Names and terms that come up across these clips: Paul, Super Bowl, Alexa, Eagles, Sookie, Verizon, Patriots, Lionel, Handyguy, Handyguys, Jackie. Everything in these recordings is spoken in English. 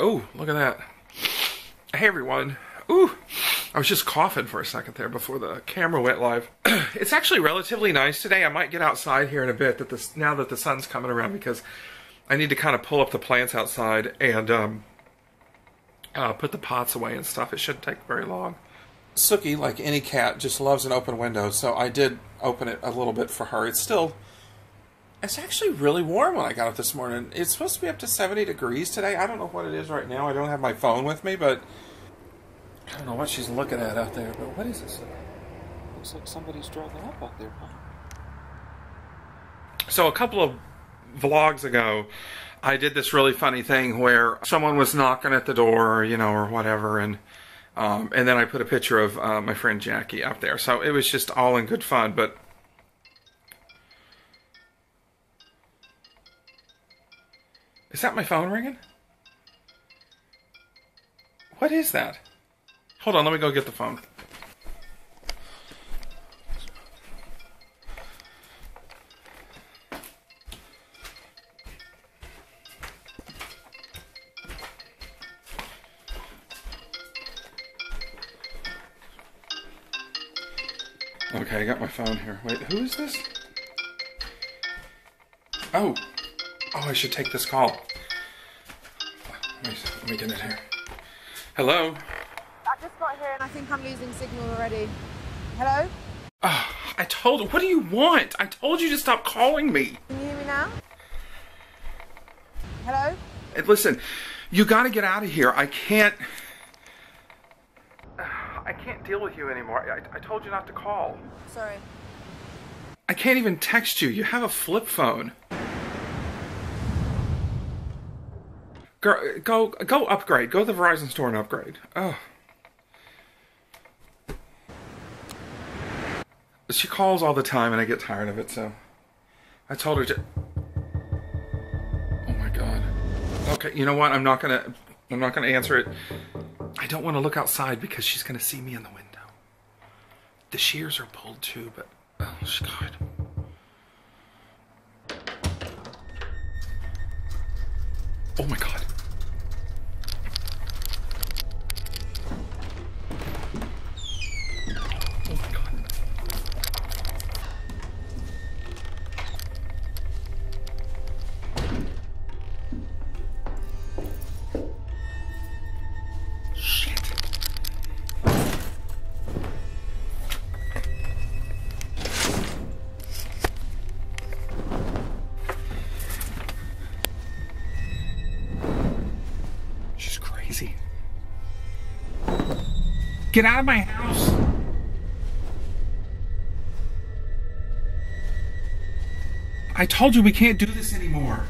Oh, look at that. Hey everyone. Ooh, I was just coughing for a second there before the camera went live. It's actually relatively nice today. I might get outside here in a bit now that the sun's coming around, because I need to kind of pull up the plants outside and put the pots away and stuff. It shouldn't take very long. Sookie, like any cat, just loves an open window, so I did open it a little bit for her. It's actually really warm when I got up this morning. It's supposed to be up to 70 degrees today. I don't know what it is right now. I don't have my phone with me, but I don't know what she's looking at out there, but what is this? Looks like somebody's driving up out there, huh? So a couple of vlogs ago, I did this really funny thing where someone was knocking at the door, you know, or whatever, and then I put a picture of my friend Jackie up there. So it was just all in good fun, but is that my phone ringing? What is that? Hold on, let me go get the phone. Okay, I got my phone here. Wait, who is this? Oh. Oh, I should take this call. Let me get it here. Hello? I just got here and I think I'm losing signal already. Hello? I told... What do you want? I told you to stop calling me. Can you hear me now? Hello? Hey, listen, you gotta get out of here. I can't deal with you anymore. I told you not to call. Sorry. I can't even text you. You have a flip phone. Girl, go upgrade. Go to the Verizon store and upgrade. Oh. She calls all the time and I get tired of it, so I told her to... Oh my god. Okay, you know what? I'm not gonna answer it. I don't want to look outside because she's gonna see me in the window. The shears are pulled too, but oh god. Oh my god. Get out of my house. I told you we can't do this anymore.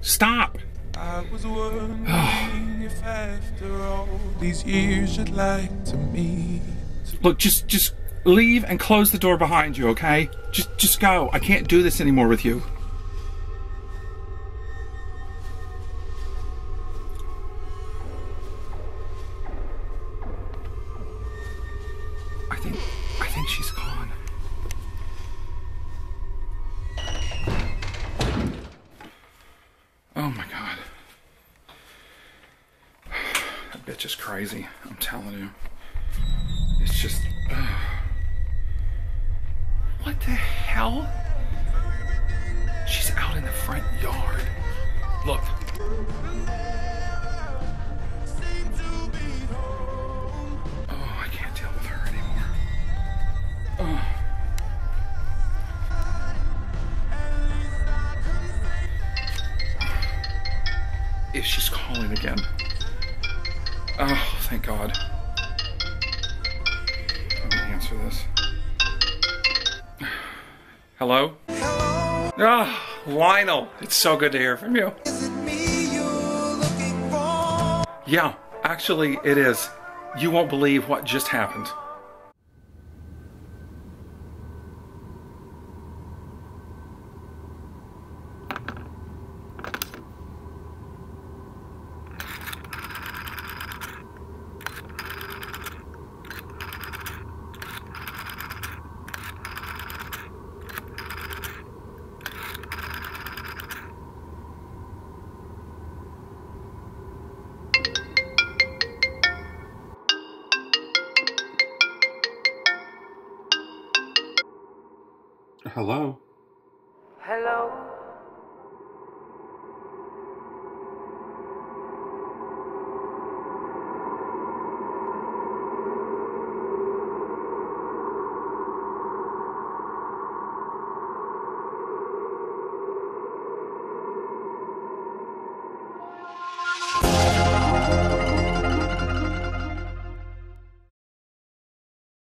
Stop. I was wondering if after all these years you'd like to meet. Look, just leave and close the door behind you, okay? Just go. I can't do this anymore with you. I think she's gone. Oh my god. That bitch is crazy, I'm telling you. It's just... What the hell? She's out in the front yard. Look. If she's calling again. Oh, thank God. Let me answer this. Hello? Hello. Ah, Lionel. It's so good to hear from you. Is it me you're looking for? Yeah, actually it is. You won't believe what just happened. Hello? Hello?